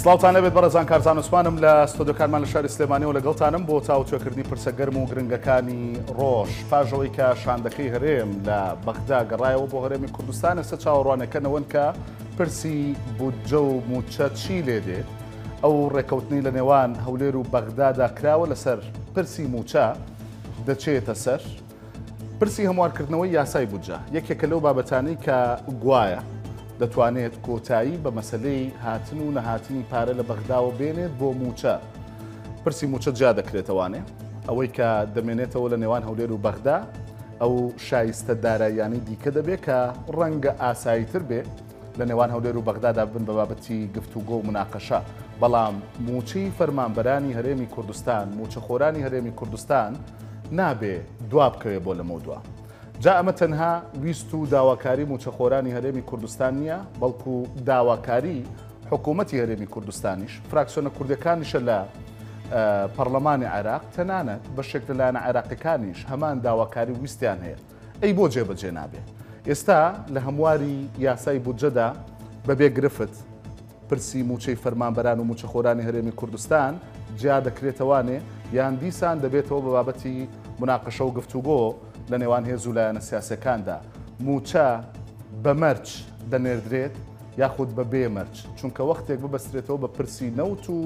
سلاوتان نبید برزان کارزان عثمانم لستودیو کارمان لشار سلێمانی و لەگەڵتانم بۆ تاوتوێکردنی پرسە گەرم و گرنگەکانی ڕۆژ پاژەوەی کە شاندەکەی هەرێم لە بەغدا گەڕایەوە بۆ هەرێمی کوردستان ئێستا چاوەڕوانەکەنەوەن کە پرسی بودجە و موچە چی لێ دێت ئەو ڕێکەوتنی لە نێوان هەولێر و بەغدادا کراوە لەسەر پرسی موچە دەچێتە سەر پرسی هەموارکردنەوەی یاسای بودجە یەکێکە لەو بابەتانەی کە گوایە دەتوانێت کۆتایی بە مەسلەی هاتن و نەهاتنی پارە لە بەغداوە بێنێت بۆ موچە پرسی موچە جا دەکرێتەوانێ ئەوەی کە دەمێنێتەوە لە نێوان هەولێر و بەغدا ئەو شایستە داراییانەی دیکە دەبێت کە ڕەنگە ئاساییتر بێ لە نێوان هەولێر و بەغدادا بن بە بابەتی گفتوگۆ و مناقەشە بەڵام موچی فەرمانبەرانی هەرێمی کوردستان موچەخۆرانی هەرێمی کوردستان نابێ دوا بکەوێ بۆ لەمەو دوا جا ئەمە تەنها ویست و داواکاری موچەخۆرانی هەرێمی کوردستان نیە بەڵکو داواکاری حکوومەتی هەرێمی کوردستانیش فراکسیۆنە کوردەکانیشە لە پەرلەمانی عێراق تەنانەت بەشێک لەلایەنە عێراقیەکانیش هەمان داواکاری ویستیان هەیە ئەی بۆ جێبەجێ نابێت ئێستا لە هەمواری یاسای بودجەدا بەبێ گرفت پرسی موچەی فەرمانبەران و موچەخۆرانی هەرێمی کوردستان جیا دەکرێتەوانێ یان دیسان دەبێتەوە بە بابەتی مناقەشە و گفتوگۆ لە نێوان هێز و لایەنە سیاسەکاندا موچە بە مەرج دەنێردرێت یاخود بە بێمەرج چونکە وەختێک ببەسترێتەوە بە پرسی نەوت و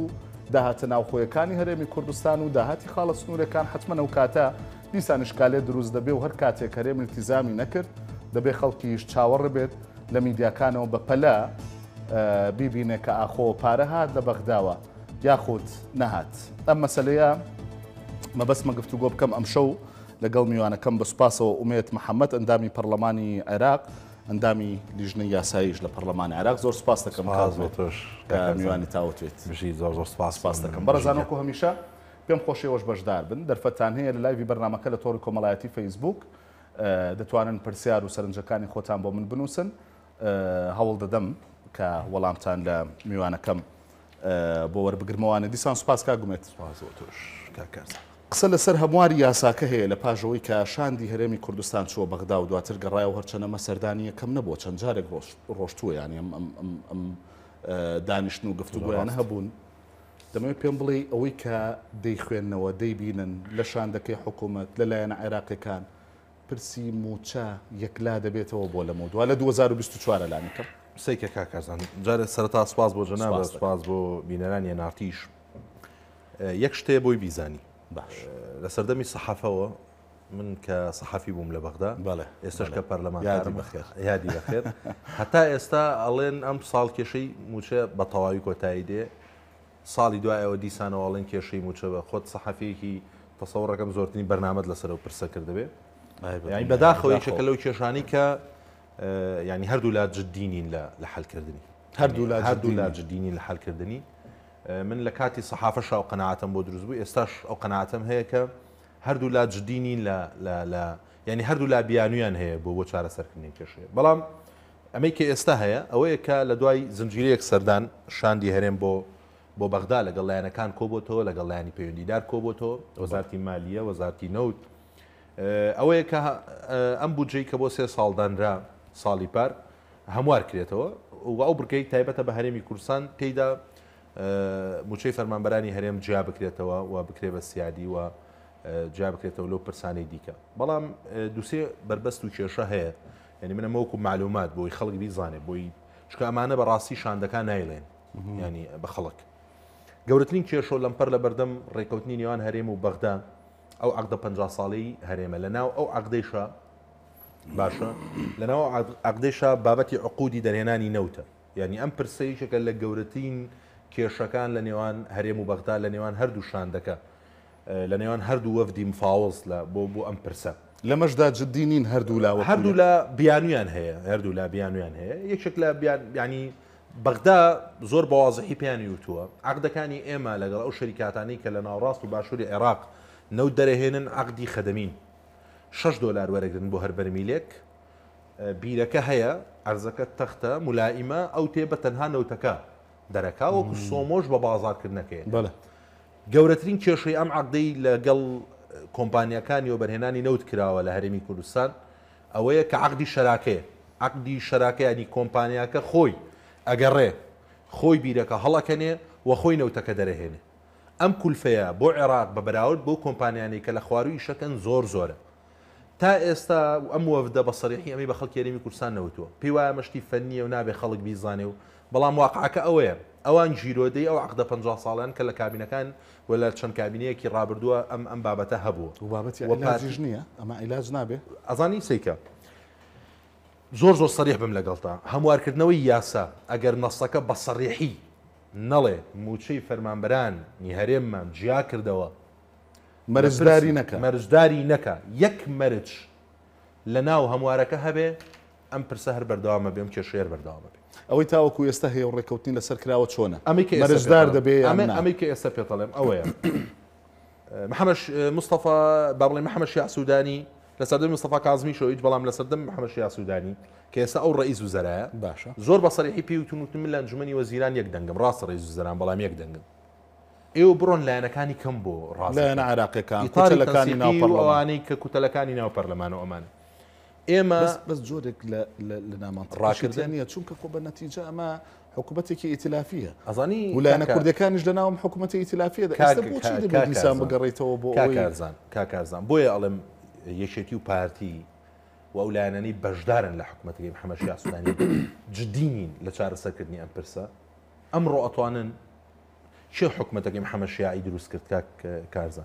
داهاتە ناوخۆیەکانی هەرێمی کوردستان و داهاتی خاڵە سنوورەکان حتمما ئەو کاتە دیسان ئیشکالێ دروست دەبێ و هەر کاتێک هەرێم التیزامی نەکرد دەبێ خەڵکیش چاوەڕ بێت لە میدیاکانەوە بە پەلە بیبینێ کە ئاخۆ پارە هات لە بەغداوە یاخود نەهات ئەم مەسلەیە مەبەستمە گفتوگۆ بکەم ئەمشەو لەگەڵ میوانەکەم بە سوپاسەوە ئومێد محەمەد ئەندامی پەرلەمانی عێراق ئەندامی لیژنەی یاساییش لە پەرلەمانی عێراق زۆر سوپاس دەکەم میوانی تاوتوێت زۆر سوپاس دەکەم بەڕێزانەوەکو هەمیشە پێم خۆشی ئەوەش بەشدار بن دەرفەتان هەیە لە لایڤی بەرنامەکە لە تۆڕی کۆمەڵایەتی فەیسبوک دەتوانن پرسیار و سەرنجەکانی خۆتان بۆ من بنووسن هەوڵ دەدەم کە وەڵامتان لە میوانەکەم بۆ وەربگرمەوانە دیسان سوپاس کاگومێت قسە لەسەر هەمواری یاساکە هەیە لە پاژەوەی کە شاندی هەرێمی کوردستان چووە بەغدا و دواتر گەڕایە و هەرچەنە مەسەردانی یەکەم نەبووە چەند جارێک ڕۆشتووە یانی ئەم دانیشتن و گفتوگۆیانە هەبوون دەمەوێت پێم بڵێ ئەوەی کە دەیخوێننەوە دەیبینن لە شاندەکەی حکوومەت لەلایەنە عێراقیەکان پرسی موچە یەکلا دەبێتەوە بۆ لە مودووە لە 2024 لانیکەم سەیکە کاکارزان جارێک سەرەتا سوپاس بۆ جەناب سوپاس بۆ بینەران هێنارتیش یەک شتێ بۆی بیزانی باش لسردمي صحافة من كصحفي بوم لبغداد بله استش كبرلمان يادي بخير يادي بخير حتى استا الين ام صال كشي موشه بطواوي كوتايدي صالي دواء ودي سنه والين كشي موشه خود صحفي كي تصور رقم زورتني برنامج لسرو برسا كردبي يعني بداخو شكلو كشاني ك يعني هر دولات جديين لحل كردني هر دولات جديين لحل كردني من لكاتي صحافة شاو قناعتم بودروز بي استاش أو قناعتم هيك هردو لا جدينين لا يعني هردو لا بيانويان هي بو وچارة سركنين كشي بلام أميكي استاهيا أو هيك لدواي زنجيريك سردان شاندي هرم بو بغدا لقليانا كان كوبوتو لقلياني بيوندي دار كوبوتو وزارتي مالية وزارتي نوت أو هيك أم بودجي كبو سي سالدان را سالي بار هموار كريتو وأو بركي تايبتا بهرمي كورسان تيدا موچەی فەرمانبەرانی هەرێم جیا بکرێتەوە و بکرێ بە سیادی و جیا بکرێتەوە لەو پرسانەی دیکە بەڵام دووسێ بربەست و کێشە هەیە یعنی منە وەکو معلومات بۆی خەڵک بیزانێ بۆی چکە ئەمانە بەڕاستی شاندەکان نایڵێن یعنی بە خەڵک گەورەترین کێشۆ لەمپەر لە بەردەم ڕێکەوتنی نێوان هەرێم و بەغدا ئەو عەقدە 50 ساڵەی هەرێمە لەناو ئەو عەقدەیشە باشە لەناو عەقدەیشە بابەتی عقودی دەرهێنانی نەوتە یعنی ئەم پرسەیشەکە لە گەورەترین کێشەکان لە نێوان هەرێم و بەغدا لە نێوان هەردوو شاندەکە لە نێوان هەردوو وەفدی مفاوز بۆ ئەم پرسە لەمەشدا جدی نین هەردوو لا بیانویان هەیە یەکێک لە یعنی بەغدا زۆر بەوازحی پێیان وتووە عەقدەکانی ئێمە لەگەڵ ئەو شەریکاتانەی کە لە ناوڕاست و باشووری عێراق نەوت دەرەهێنن عەقدی خەدەمین 6 دلار وەرەگرن بۆ هەر بەرمیلێک بیرەکە هەیە ئەرزەکە تەختە ملائیمە ئەو تێ بە تەنها نەوتەکە دەرەکە وەکو سۆمۆش بە بازارکردنەکەیە گەورەترین کێشەی ئەم عەقدەی لەگەڵ کۆمپانیەکانی و بەرهێنانی نەوت کراوە لە هەرێمی کوردستان ئەوەیە کە عەقدی شەراکەیە یعنی کۆمپانیاکە خۆی ئەگەڕێ خۆی بیرەکە هەڵەکەنێ و خۆی نەوتەکە دەرەهێنێ. ئەم کولفەیە بۆ عێراق بە بەراورد بۆ کۆمپانیانەی کە لە خواروی شەکەن زۆر زۆرە. تا ئێستا ئەم وەفدە بە سەریحی ئەمەی بە خەڵکی یەرێمی کوردستان نەوتووە، پێی وایە مەشتی فەنیە و نابێ خەڵک بیزانێ، و بەڵام واقعەکە ئەوەیە ئەوان ژیرۆدەی ئەو عەقدە 50 ساڵان کە لە کابینەکان و لە چەند کابینەیەکی ڕابردووە ئەم بابەتە هەبووە. و بابەتی عیلاجیش نییە، ئەمە عیلاج نابێ ئەزانی سەیکە. زۆر سەریح بم لەگەڵتا، هەموارکردنەوەی یاسا ئەگەر نەسەکە بە سەریحی نەڵێ موچەی فەرمانبەران هەرێممان جیا کردەوە مەرجداری نەکە، یەک مەرج لە ناو هەموارەکە هەبێ، ئەم پرسە هەر بەردەوامە بێ، ئەم کێشەیە بەردەوامە بێ. ئەوەی تاوەکو ئێستا هەیە و ڕێککەوتنی لەسەر کراوە چۆنە؟ مەرجدار دەبێ یان نا؟ ئەمەی کە ئێستا پێتەڵێم ئەوەیە مستەفا با بڵێ محەمەد شیع سوودانی لەسەردەمی مستەفا کازمیشەوە هیچ، بەڵام لەسەردەمی محەمەد شیع سوودانی کە ئێستا ئەو ڕئیس وزەرایە باشە زۆر بە سەریحی پێوتون وتم من لە ئەنجومەنی وەزیران یەک دەنگم، ڕاستە ڕئیس وزەران بەڵام یەک دەنگم. ئێوە بڕۆن لایەنەکانی کەم بۆ ڕاست، لایەنە عێراقیەکان، کوتەلەکانی ناو پەرلەمان، ئەوانەی کە کوتەلەکانی ناو پەرلەمانە ئەمانە. ئێمە بەس جۆرێک لە نامانتەقەکردە نییە، چونکە خۆ بە نەتیجە ئەمە حکوومەتێکی ئیتلافیە، ئەزانی لایەنە کوردەکانیش لە ناوم حکوومەتی ئیتلافیە دەکات. بۆچی دەبێت ئینسان بگەڕێتەوە بۆ ئەوەی کاکارزان بۆیە ئەڵێم یەکێتی و پارتی و ئەو لایەنانەی بەشدارن لە حکوومەتەکەی محەمەد شیع سوودانی جدی نین لە چارەسەرکردنی ئەم پرسە. ئەمڕۆ ئەتوانن چه حکومەتەکەی محەمەد شیعی دروست کرد کارزان؟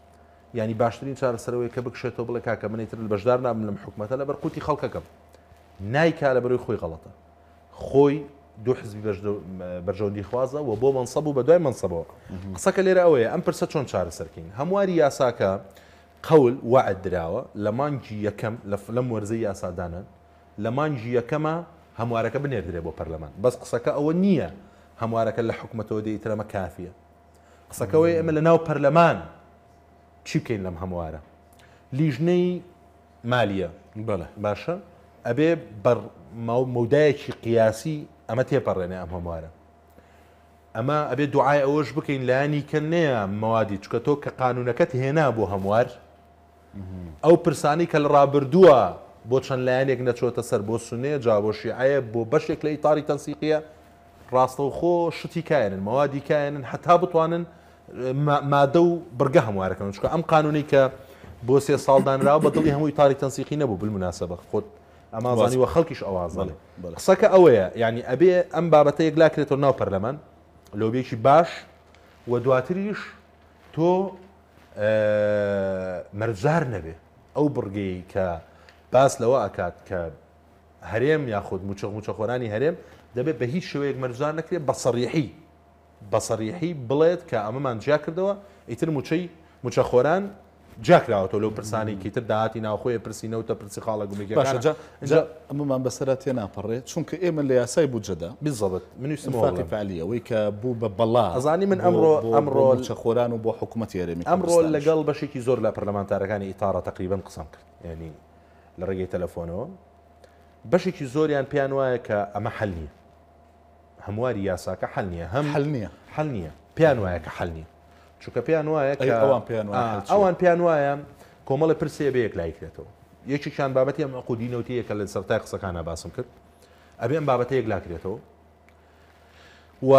یعنی باشترین چارەسەرەوەی کە بکشێتەوە بڵێ کاکە من ئیتر بەشدار نابم لەم حکومەتە لەبەر قوتی خەڵکەکەم. نایکا لەبەرەوەی خۆی غەڵەتە. خۆی دوو حیزبی بەرژۆندی خوازە و بۆ مەنسەب و بە دوای مەنسەبەوە. قسەکە لێرە ئەوەیە ئەم پرسە چۆن چارەسەرکەین؟ هەمواری یاساکە قەول وعد دراوە لە مانگی یەکەم لەم وەرزەی یاسادانە، لە مانگی یەکەمە هەموارەکە بنێردرێ بۆ پەرلەمان. بەس قسەکە ئەوە نییە هەموارەکە لە حکومەتەوە دەیترەمە کافیە. قسەکەەوەی ئێمە لە ناو پەرلەمان چی بکەین لەم هەموارە؟ لیژنەی مالیە بەڵێ باشە، ئەبێ مەودایەکی قیاسی ئەمە تێپەڕێنێ ئەم هەموارە. ئەمە ئەبێ دوعای ئەوەش بکەین لایانی کە نەیە مەوادی، چکە تۆ کە قانونەکەت هێنا بۆ هەموار، ئەو پرسانی کە لە ڕابردووە بۆ چەند لایەنێک نەچۆتە سەر، بۆ سونێ جا بۆ شیعە بۆ بەشێک لە ئیتاری تەنسیقیە، ڕاستەوخۆ شتی کایەنن، مەوادی کایەنن، هەتا بتوانن مادە و بڕگە هەموارەکەن. چکە ئەم قانونی کە بۆ سێ ساڵدانراوە بەدڵی هەموو ئیتاری تەنسیقی نەبوو بالموناسەبە، خۆت ئەمازانی وە خەڵکیش ئەوازڵێ. قسەکە ئەوەیە یعنی ئەبێ ئەم بابەتە یەکلاکرێتەوە ناو پەرلەمان لۆبیەکی باش، و دواتریش تۆ مەرجار نەبێ ئەو بڕگەی کە باس لەوە ئەکات کە هەرێم یاخود موچەخۆرانی هەرێم دەبێت بە هیچ شوەیەک مەرجار نەکرێت بە سەریحی بڵێت کە ئەمەمان جیا کردەوە، ئیتر موچەخۆران جیا کراوەتەوە لەو پرسانی کە ئیتر داهاتی ناوخۆیە پرسی نەوتە پرسی خاڵە گومێکیەکانە. باشە، ئەمەمان بەسەرا تێناپەڕێت چونکە ئێمە لە یاسای بودجەدا بزەبێت منیفاقی فعالی ئەوەی کە بوو بە بەڵا ئەزانی من ئەمڕۆ موچەخۆران و بۆ حکوومەتی هەرێمی ئەمڕۆ لەگەڵ بەشێکی زۆر لە پەرلەمانتارەکانی ئیتارە تقریبەن قسەم کرد، یعنی لە ڕێگەی تەلەفۆنەوە بەشێکی زۆریان پێیان وایە کە ئەمە حەل نییە، هەمواری یاساکە حەل نییە، حەل نییە پێیان وایە کە حەل نییە، چونکە پێیان وایە کە ئەوان پێیان وایە کۆمەڵی پرسێ بەیەک لایکرێتەوە. یەکێکیان بابەتی ئەم عەقودینەوتیە کە لە سەرەتای قسەکانە باسم کرد، ئەبێ ئەم بابەتە یەکلاکرێتەوە، و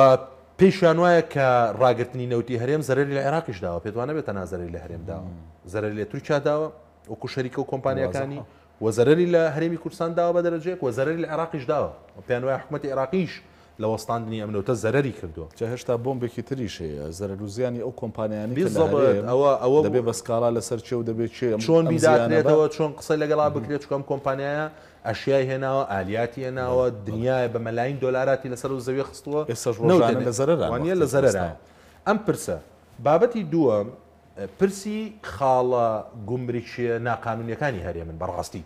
پێیان وایە کە ڕاگررتنی نەوتی هەرێم زەرەری لە عێراقیش داوە، پێتوانە بێت تەنها زەرەری لە هەرێم داوە، زەرەری لە تورکیا داوە وەکو شەریکە و کۆمپانیەکانی، وەزەرەری لە هەرێمی کوردستان داوە بە دەرەجەیەک، وەزەرەری لە عێراقیش داوە، پێیان وایە حکوومەتی عێراقیش لە وەستاندنی ئەمنەوتە زەرەری کردووە. چە هێشتا بۆمبێکی تریش هەیە، زەرەر و زیانی ئەو کۆمپانیانی ئەوە دەبێ بەسکاڵا لەسەر چێ و دەبێت چۆن بیداکرێتەوە، چۆن قسەی لەگەڵا بکرێت، چکەم کۆمپانیایە ئەشیای هێناوە، ئالیاتی هێناوە، دنیای بە مەلاین دۆلاراتی لەسەر و زەوی خستووە، ئێستاش ڕۆژانە لە زەرەرانە لە زەرەرە. ئەم پرسە بابەتی دووە پرسی خاڵە گومریکیە ناقانونیەکانی هەرێمن بەڕاستی،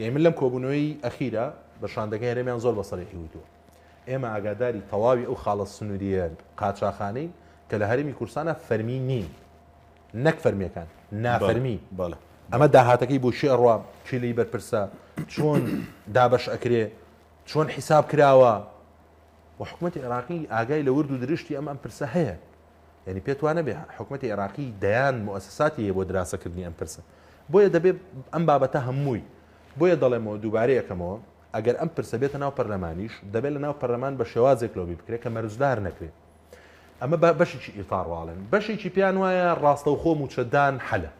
یعنی من لەم کۆبوونەوەی ئەخیرە بە شاندەکەی هەرێمیان زۆر بەسەریحی وتووە ئێمە ئاگاداری تەواوی ئەو خاڵە سنووریە قاچاخانەی کە کە لە هەرمی کورسانە فەرمی نین نەک فەرمیەکان نافەرمی بەڵێ ئەمە داهاتەکەی بۆ شێ ڕوا کێلەی بەرپرسە چۆن دابەش ئەکرێ چۆن حیساب کراوە و حکومەتی عێراقی ئاگای لە ورد و درشتی ئەم پرسە هەیە یعنی پێت وانە بێ حکومەتی عێراقی دەیان موسساتی هەیە بۆ دراسەکردنی ئەم پرسە بۆیە دەبێت ئەم بابەتە هەمووی بۆیە دەڵێمەوە دووبارەی یەکەمەوە ئەگەر ئەم پرسە بێتە ناو پەرلەمانیش دەبێت لە ناو پەرلەمان بە شێوازێک لۆبی بکرێت کە مەرجدار نەکرێت ئەمە بەشێکی ئیفاڕواڵێن بەشێکی پیان وایە ڕاستەوخۆ موچەدان حەلە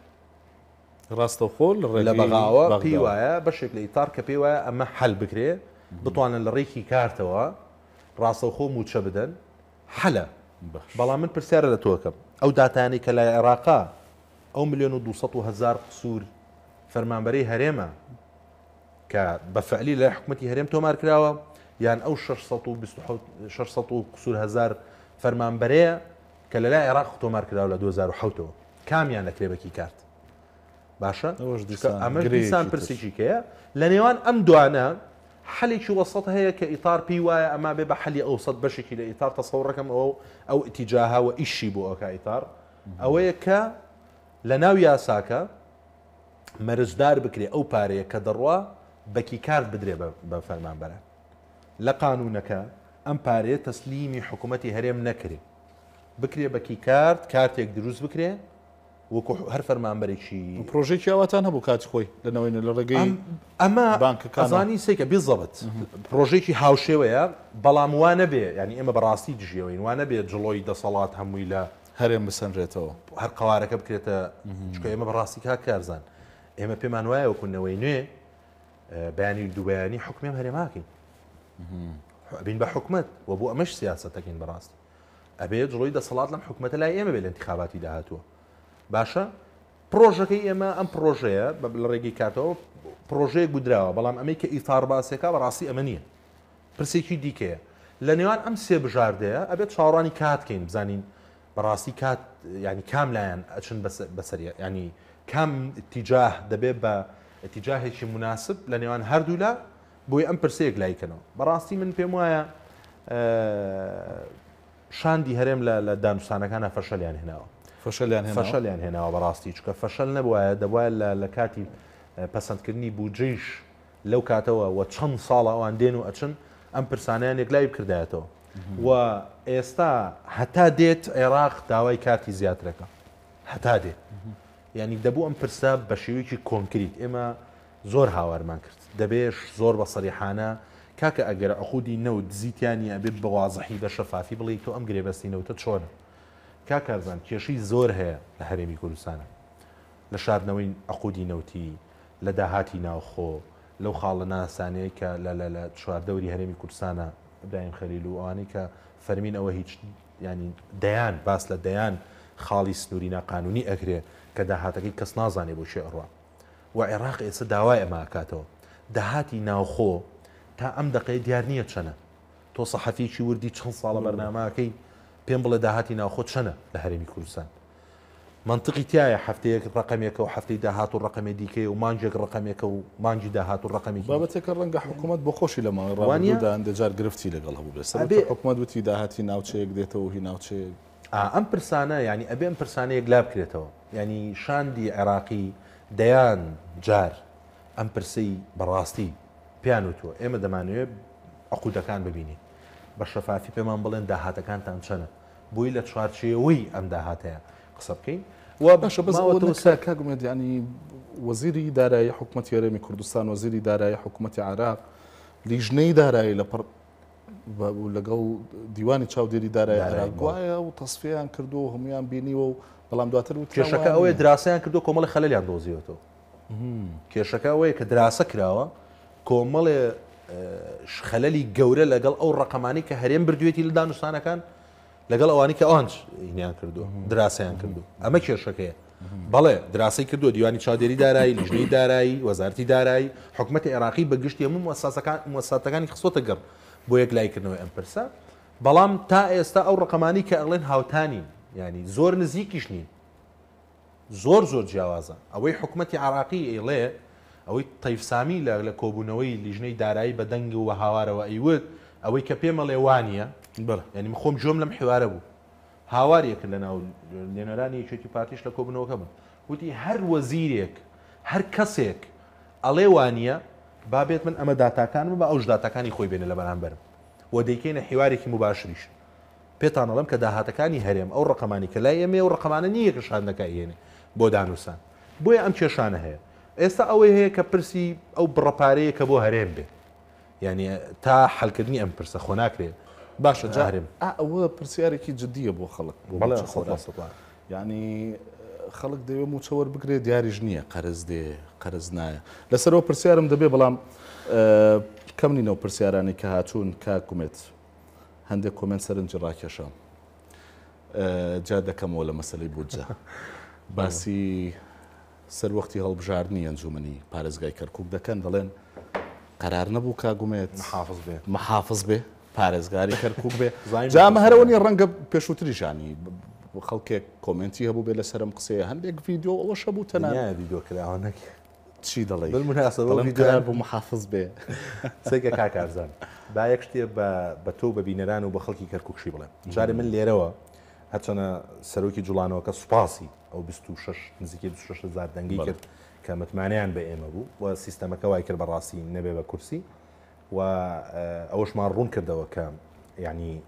ڕاستەوخۆ لە بەغاوە پێی وایە بەشێک لە ئیتار کە پێی وایە ئەمە حەل بکرێت بتوانن لە ڕێکی کارتەوە ڕاستەوخۆ موچە بدەن حەلە بەڵام من پرسیارە لە تۆکەم ئەو داتانی کە لای عێراقا ئەو 1,200,000 قسوور فەرمانبەرەی هەرێمە کە بەفعلی لای حکومەتی هەرێم تۆمار کراوە یان ئەو 600 قسوور هەزار فەرمانبەرەیە کە لە لای عێراق تۆمار کراوە لە 2007ەوە کامیان لە کتێبەکی کارت باشە ئەمە دیسان پرسێکی کەیە لە نێوان ئەم دوانە حەلێکی وەسەت هەیە کە ئیتار پێی وایە ئەما بێ بە حەلی ئەوسەت بەشێکی لە ئیتار تەسەوڕەکەم ئەو ئیتیجاهاوە ئیشی بۆ ئەوکا ئیتار ئەوەیە کە لە ناو یاساکە مەرجدار بکرێ ئەو پارەیە کە دەڕوا بەکی کارت بدرێ بە فەرمانبەرە لە قانونەکە ئەم پارەیە تەسلیمی حکوومەتی هەرێم نەکرێ بکرێ بەکی کارت کارتێک دروست بکرێ وەکو هەر فەرمانبەرێکی پرۆژێکی ئەواتان هەبوو کاتی خۆی لەنەوەی لە ڕێگەی ئەمە بانکەکانی سێکە بێزەبەت پرۆژێکی هاوشێوەیە بەڵام وانە بێ ینی ئێمە بەڕاستی دژیەوەین وانە بێ جڵۆی دەسەڵات هەمووی لە هەرێم بسەنرێتەوە هەر قەوارەکە بکرێتە چکە ئێمە بەڕاستی کا کارزان ئێمە پێمان وایە وەکوونەوەی نوێ بەیانی دووبیانی حکمێم هەرێماکەین بین بە حکومەت وە بۆ ئەمەش سیاسەتەکەین بەڕاستی ئەبێ جڵۆی دەسەڵات لەم حکومەتە لای ئێمە بێ لە انتخاباتی داهاتووە باشە پرۆژەکەی ئێمە ئەم پرۆژەیە بە ڕێگەی کاتەوە پرۆژەیە گودراوە بەڵام ئەمەی کە ئیتار باسێکا بەڕاستی ئەمە نییە پرسێکی دیکەیە لە نێوان ئەم سێ بژاردەیە ئەبێت چاوەڕوانی کاتکەین بزانین بەڕاستی کات ینی کام لایەن ئەچن بەسەریە ینی کام ئتیجاه دەبێت بە ئتیجاهێکی مناسب لە نێوان هەردوولا بۆی ئەم پرسەیەک لایکەنەوە بەڕاستی من پێم وایە شاندی هەرێم لە دانوستانەکانە فەشەلیان هێناوە فەشەلیان هێناوە بەڕاستی چکە فەشەل نەبووایە دەبوایە لە کاتی پەسەندکردنی بودجێش لەو کاتەوە و چەند ساڵ ئەوان دێن و ئەچن ئەم پرسانیان یەکلای بکردایەتەوە و ئێستا هەتا دێت عێراق داوای کاتی زیاترەکە هەتا دێت یعنی دەبوو ئەم پرسە بە شێوەیەکی کۆنکریت ئێمە زۆر هاوارمان کرد دەبێش زۆر بە سەریحانە کاکە ئەگەر عقودی نەوت زیتیانە بێت بە واضحی بە شەفافی بڵێ تۆ ئەم گرێبەستینەوتە چۆنە کا کارزان کێشەی زۆر هەیە لە هەرێمی کوردستانە لە شاردنەوەی عقودی نەوتی لە داهاتی ناوخۆ لەو خاڵە ناسانەیە کە لە چواردەوری هەرێمی کوردستانە ئەبراهیم خەلیل و ئەوانەی کە فەرمین ئەوە هیچ ینی دەیان باس لە دەیان خاڵی سنووری ناقانونی ئەکرێ کە داهاتەکەی کەس نازانێ بۆ شێ ئەڕوا و عێراق ئێستا داوای ئەماکاتەوە داهاتی ناوخۆ تا ئەم دقەی دیار نییە چەنە تۆ سەحەفیکی وردی چەند ساڵە بەرنامەکەی پێم بڵێ داهاتی ناوخۆ چەنە لە هەرێمی کوردستان منطقی تایە هەفتەیەک ڕقمێکە و هەفتەی داهات و ڕقمی دیکەی و مانجێک ڕقمێکە و مانجی داهات و ڕقمێکی بابەتێکە ڕەنگە حکوومەت بۆ خۆشی لە ماڕوانیدا ئەندەجار گرفتی لەگەڵ هەبوو بێ سەرەتا حکوومەت وتی داهاتی ناوچەیەک دێتەوە هی ناوچەیەک ئەم پرسانە یعنی ئەبێ ئەم پرسانەیەک لا بکرێتەوە یعنی شاندی عێراقی دەیان جار ئەم پرسەی بەڕاستی پیان وتووە ئێمە دەمانوێت عقودەکان ببینین بە شەفافی پێمان بڵێن داهاتەکانتان چەنە بۆی لە چوارچێەوەی ئەم داهاتەیە قسە بکەین و باشە بەسەکەگومێت ینی وەزیری دارایی حکوومەتی هەرێمی کوردستان وەزیری دارایی حکوومەتی عێراق لیژنەی دارایی لەگەڵ دیوانی چاودێری دارایی عێراق گوایە و تەسفیان کردو و هەمویان بینیوە و بەڵام دواتر و کێشەکە ئەوەیە دراسەیان کردو کۆمەڵی خەلەلیان دۆزیوەتەوە کێشەکە ئەوەیە کە دراسە کراوە کۆمەڵێ خەلەلی گەورە لەگەڵ ئەو ڕقمانی کە هەرێم بردوێتی لە دانوستانەکان لەگەڵ ئەوانی کە ئەوانش هینیان کردو دراسەیان کردو ئەمە کێشەکەیە بەڵێ دراسی کردو دیوانی چاودێری دارایی لیژنەی دارایی وەزارەتی دارایی حکومەتی عێراقی بەگشتی هەموو موسساتەکانی خستۆتە گەڕ بۆ یەکلایکردنەوەی ئەم پرسە بەڵام تا ئێستا ئەو ڕقمانی کە ئەڵێن هاوتانین یعنی زۆر نزیکیش نین زۆر جیاوازە ئەوەی حکومەتی عێراقی ئێڵێ ئەوەی تەیفسامی لە کۆبوونەوەی لیژنەی دارایی بە دەنگ و هاوارەوە ئیوت ئەوەی کە پێمەڵێ وانە یعنی من خۆم جۆم لەم حوارە بوو هاوارێک لەناو نێنەرانی یەکێتی پارتیش لە کۆبنەوەکە بوو وتی هەر وەزیرێک هەر کەسێک ئەڵێ وانییە با بێت من ئەمە داتاکانم بە ئەوش داتاکانی خۆی بێنە لە بەرامبەرم و دەیکەینە هیوارێکی مباشریش پێتان ئەڵم کە داهاتەکانی هەرێم ئەو ڕقەمانی کە لای ئێمێ و ڕقەمانە نییە کە شاندەکایێنێ بۆ دانووسان بۆیە ئەم کێشانە هەیە ئێستا ئەوەی هەیە کە پرسی ئەو بڕەپارەیە کە بۆ هەرێم بێ یعنی تا حەلکردنی ئەم پرسە خۆ ناکرێت باشە جارێم ئەوە پرسیارێکی جددیە بۆ خەڵک یعنی خەڵک دەوێ موچەوەەر بگرێت دیاریش نییە قەرز دێ قەرز نایە لەسەرەوە پرسیارم دەبێ بەڵام کەمنی نەو پرسیارانی کە هاتوون کاکومێت هەندێک کۆمنت سەرنجی ڕاکێشە جا دەکەمەوە لە مەسلەی بودجە باسی سەروەختی هەڵبژاردننی ئەنجومنی پارێزگای کەرکوب دەکەن دەڵێن قەرار نەبوو کاگومێت محافظ بێ پارێزگاری کەرکوب بێ جامە هەرەوەنی ڕەنگە پێشووتریژانی خەڵکێک کۆمنتی هەبوو بێ لەسەرم قسەیە هەندێک ڤیددیو ئەوە شەبوو تەنایە ڤیددیۆکراوانەک چی دەڵێ مناسەوەڵ بۆ محافظ بێ سێکە کاکارزان با یەک شتێ بە تۆ بە بینەران و بە خەڵکی کەرکوکشی بڵێن جارێ من لێرەوە هەچەنە سەرۆکی جوڵانەوەکە سوپاسی ئەو 26 نزیکەی 26,000 دەنگی کرد کە متمانیان بە ئێمە بوو و سیستەمەکە وای کرد بەڕاستی نەبێ بە کورسی و ئەوەشمان ڕوون کردەوە کە یعنی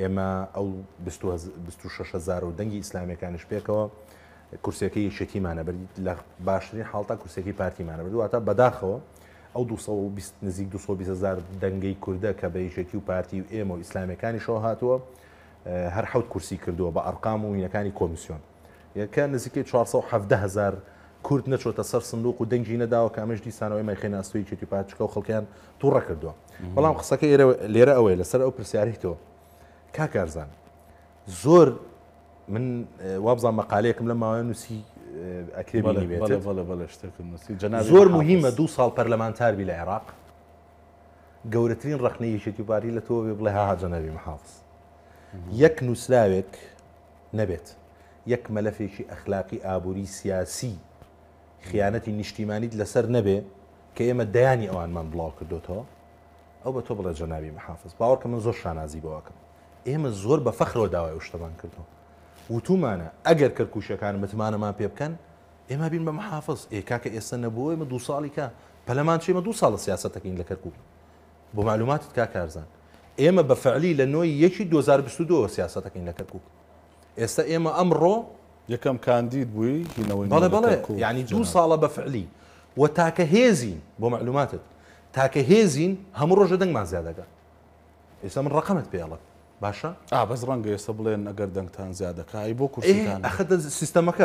ئێمە ئەو 26,000 و دەنگی ئیسلامیەکانش پێکەوە کورسەکەی شێتیمانە بردی لە باشترین حاڵتا کورسێکی پارتیمانە بردو واتە بەداخەوە ئەو 220 نزیک 220,000 دەنگەی کوردە کە بە یەکێتی و پارتی و ئێمە و ئیسلامیەکانیشەوە هاتووە هەر حەوت کورسی کردووە بە ئەرقام و وینەکانی کۆمیسیۆن یەکە نزیکەی 417,000 کورد نەچۆتە سەر صندوق و دەنگی نەداوە کامەش دیسانەوەی مایخێناستۆی یەکێتی و پارتیشکە و خەڵکیان تووڕە کردووە بەڵام قسەکە لێرە ئەوەیە لەسەر ئەو پرسیارێکتەوە کاکارزان زۆر من وابزان مقالەیەکم لە ماوەیە نووسی ئەکرێبینی بێت زۆر مهمە دوو ساڵ پەرلەمانتار بی لە عێراق گەورەترین ڕخنەی یەکێتی و پارتی لە تۆ بێ بڵێ هاحاجە نەبی محافظ یەک نووسراوێک نەبێت یەک مەلەفێکی ئەخلاقی ئابووری سیاسی خیانەتی نیشتیمانیت لەسەر نەبێ کە ئێمە دەیانی ئەوانمان بڵاو کردوتەوە ئەو بە تۆ بڵێ جەنابی محافظ باوەڕ کە من زۆر شانازی بەواکەم ئێمە زۆر بە فەخرەوە داوای ئەو شتەمان کردەوە وتومانە ئەگەر کەرکووشەکان متمانەمان پێ بکەن ئێمە بین بە محافظ ئێکاکە ئێستا نەبووە ئمە دوو ساڵی کە پەلەمان چێمە دوو ساڵە سیاسەتەکەین لە کەرکوب بۆ معلوماتت کاکارزان ئێمە بە فعلی لە نۆی یەکی 2022 سیاسەتەکەین لە کەرکوب ئێستا ئێمە ئەمڕۆ یەکەم کاندید بووی بەڵێ بەڵێ یعنی دوو ساڵە بە فعلی و تاکە هێزین بۆ معلوماتت تاکە هێزین هەموو ڕۆژە دەنگمان زیادەکە ئێستا من ڕقەمت پێڵێت باشە بەس ڕەنگە ئێستا بڵێن ئەگەر دەنگتان زیادەکەی بۆ کورسیتان ئەخە سیستەمەکە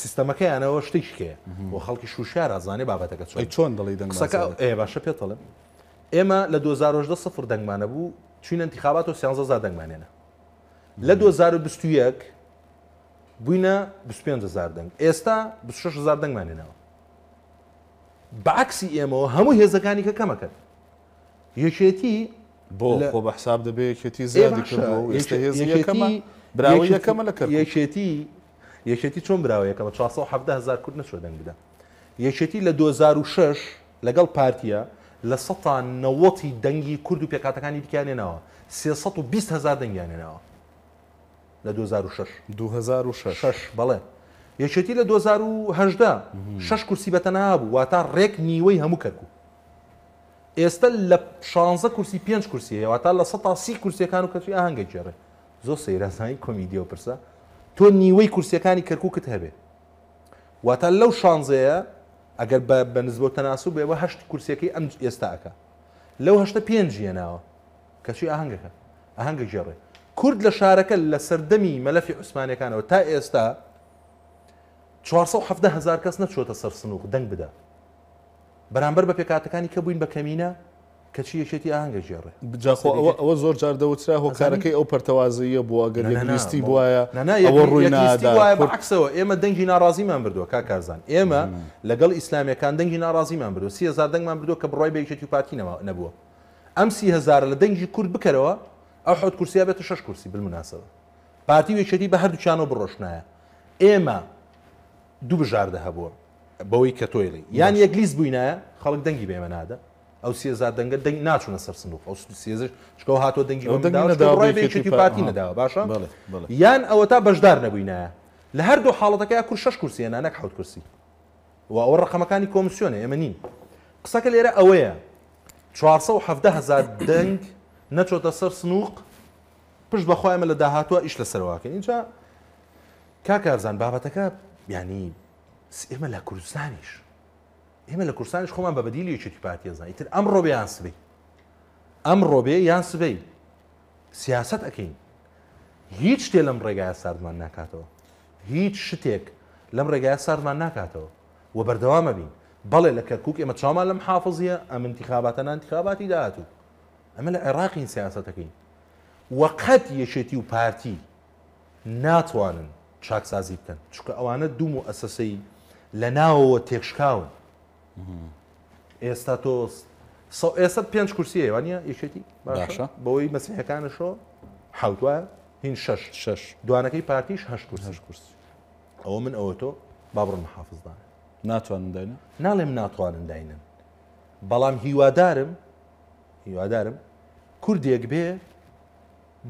سیستەمەکەیانەوە شتێکیکەیە بۆ خەڵکی شوشیار ئازانێ بابەتەکە چۆن دەڵی دەنگ باشە پێتەڵێم ئێمە لە 2010 سفر دەنگمانە بوو چوینە انتخابات و 13,000 دەنگمانێنە لە 2021 بووینە 25,000 دەنگ ئێستا 26,000 دەنگمانێنەوە بەعکسی ئێمەوە هەموو هێزەکانی کە کەمەکەن یەکێتی بۆ خۆ بە حساب دەبێت یەکێتی زیادی کردەوە ئێستا هێزی یەکەمە براوە یەکەمە لە کەرکوب یەکێتی چۆن براوە یەکەمە 417,000 کورد نەچووە دەنگ بدەن یەکێتی لە 2006 لەگەڵ پارتیە لە 190 دەنگی کورد و پێکاتەکانی دیکیانێنەوە 320,000 دەنگیانێنەوە لە 2006 بەڵێ یەکێتی لە 2018 6 کورسی بەتەنها بوو واتە ڕێک نیوەی هەموو کەرکوب ئێستا لە 16 کورسی 5 کورسیە واتە لە 130 کورسیەکان و کەچوی ئاهەنگە جێڕێ زۆر سەیرازانی کۆمیدیەوە پرسە تۆ نیوەی کورسیەکانی کەرکووکت هەبێ واتە لەو شانزەیە ئەگەر بە نزبۆ تەناسوب بێەوە هەشت کورسیەکەی ئەم ئێستاکە لەو هەشتە پێنجیە ناوە کەچوی ئاهەنگەکە ئاهەنگە جێڕێ کورد لە شارەکە لە سەردەمی مەلەفی عوسمانیەکانەوە تا ئێستا 417,000 کەس نەچۆتە سەر سنووق دەنگ بدە بەرامبەر بە پێکاتەکانی کە بووین بە کەمینە کەچی یەکێتی ئاهەنگە جێڕێ ئەوە زۆر جار دەوترا هۆکارەکەی ئەو پەرتەوازیە بووە گەر یەکلیستی بواە ئەوە ڕووی نادایە بەعکسەوە ئێمە دەنگی ناڕازیمان بردووە کاکارزان ئێمە لەگەڵ ئیسلامیەکان دەنگی ناڕازیمان بردووە 30,000 دەنگمان بردووە کە بڕای بە یەکێتی و پارتی نەبووە ئەم 30,000 لە دەنگی کورد بکەرەوە ئەو 7 کورسیا بێتە 6 کورسی بالمناسەبە پارتی و یەکێتی بە هەردووچیانەوە بڕۆشنایە ئێمە دوو بژاردە هەبووە بەوەی کە تۆیڵی یان یەکلیس بووینایە خەڵک دەنگی بێمە نادە او سيزا دنگ دنگ ناتشون سر صندوق او سيزا شكو هاتو دنگي بمداوش كو راي بيشتي باتي نداوا باشا يان او تا بجدار نبوينا لهردو حالتك يا كل شش كرسي انا نك حوت كرسي واو الرقم كاني كومسيون يمنين قساك ليرا اويا 470,000 دنگ ناتشوتا سر صندوق بش بخويا مال داهاتو ايش لسرواك انجا كاكارزان بابتك يعني اما لا كردستانيش اما لا كردستانيش خومن ببديل يشتي باتي زين يتر امر بي انسبي امر بي ينسبي سياسات اكين هيج تلم رجا سردمان ناكاتو هيج شتيك لم رجا سردمان ناكاتو وبردوام بين بل لك كوك اما تشامل محافظيه ام انتخاباتنا انتخاباتي داتو اما العراقي سياسات اكين وقد يشتي باتي ناتوانن شاك سازی بکن چونکە ئەوانە دوو مؤسسەی لەناوەوە تێکشکاون ئێستا تۆ 105 کورسیە وانە یەکێتی باشە بەوەی مەسیحەکانشۆ حەوت وایە هین شەش دوانەکەی پارتیش هەشت کورس ئەوە من ئەوە تۆ با بڕۆن محافزدان ناتوانن داینە ناڵێم ناتوانن داینن بەڵام هیوادارم کوردێک بێ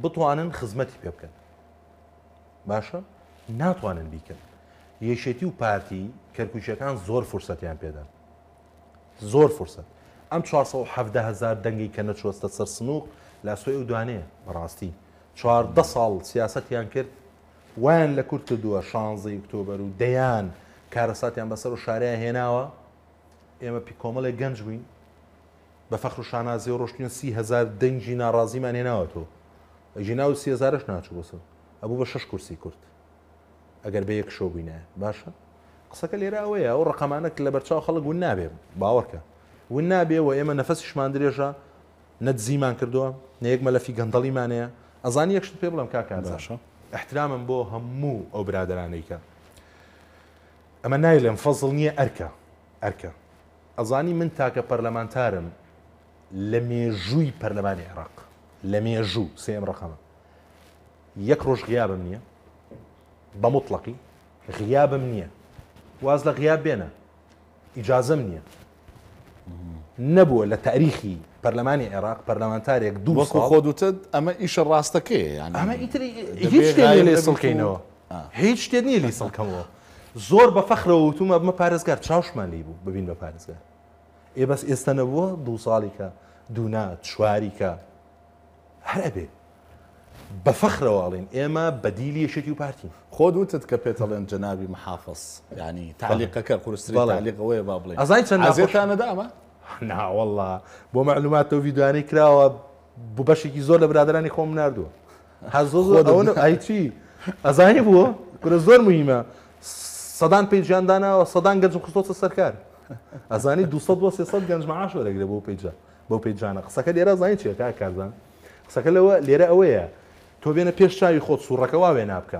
بتوانن خزمەتی پێ بکەن باشە ناتوانن بیکەن یەشێتی و پارتی کەرکوچیەکان زۆر فرسەتیان پێدان زۆر فرسەت ئەم 470,000 دەنگی کە نەچۆستە سەر سنووق لاسۆی و دوانەیە بەڕاستی 14 ساڵ سیاسەتیان کرد ویان لە کورد کردووە 16 ئۆکتۆبەر و دەیان کارەساتیان بەسەر و شارەیە هێناوە ئێمە پیکۆمەڵێک گەنج بووین بە فەخر و شانازی و ڕۆشتین 30,000 دەنگی ناڕازیمان هێناوە تۆ ژینا و 30,000ش ناچوو بۆسەر ئەبوو بە 6 کورسی کورد ئەگەر بە یەک شۆ بووینە باشە قسەکە لێرە ئەوەیە ئەو ڕقەمانەک لە بەرچاو خەڵک ون نابێ باوەڕکە ون نابێ و ئێمە نەفەسیشمان درێژە نەتزیمان کردووە نەیەک مەلەفی گەندەڵیمانەیە ئەزان یەکشت پێ بڵم کاکانزاشە ئەحترامم بۆ هەموو ئەو برادرانەیکە ئەمە نایلێم فەزڵ نییە ئەرکە ئەزانی من تاکە پەرلەمانتارم لە مێژووی پەرلەمانی عێراق لە مێژوو سێم ڕقەمە یەک ڕۆژ غیابم نییە بمطلقي غياب منية وازلا غياب بينا إجازة منية نبوة لتاريخي برلماني عراق برلمانتاريك دو صال وكو خودوتد أما إيش الراستكي يعني أما إتري هيج تدني لي سلكينو هيج تدني لي سلكمو زور بفخره وتوما بما بارزقار تشاوش ما ليبو ببين ببارزقار إيه بس إستنبوه دو صاليكا دونات شواريكا هربي بفخر والين اما بديلي شتيو بارتي خود وانت كابيتال جنابي محافظ يعني تعليقك الكورستري تعليق قوي بابلين عزيت انا داما لا والله بمعلومات فيديو اني كراوا ببشكي زول برادراني خوم ناردو هزوز اون اي تي ازاني بو كرزور مهمه صدان بيجان دانا وصدان جنز خصوص السركار ازاني 200 و 300 جنز معاش ولا يقربوا بيجان قصك ديرا زين تشي كا كازان قصك لو ليره اويا تۆ بێنە پێش چاوی خۆت سوڕەکەوا وێنا بکە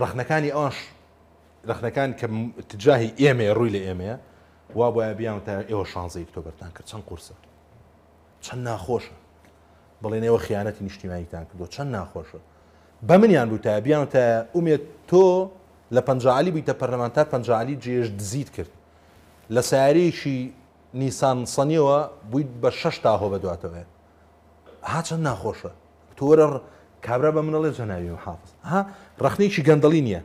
ڕخنەکانی ئاش ڕخنەکان کە تجاهی ئێمەیە ڕووی لە ئێمەیە وا بۆە بیان تا ئێوە 16 ئۆکتۆبەرتان کرد چەند قورسە چەند ناخۆشە بڵێن ئێوە خیانەتی نیشتیمانیتان کردو چەند ناخۆشە بە منیان بوو تا بیان تا ئومێد تۆ لە پەنجاعالی بوویتە پەرلەمانتار پەنجاعالی جێژ دزیت کرد لە ساریشی نیسان سەنیەوە بوویت بە 6 تاهۆ بەدواتەوە ها چەند ناخۆشە تۆرە کابرا بە منەڵێ جەناوی محافظ ها ڕخنەیەکی گەندەڵی نییە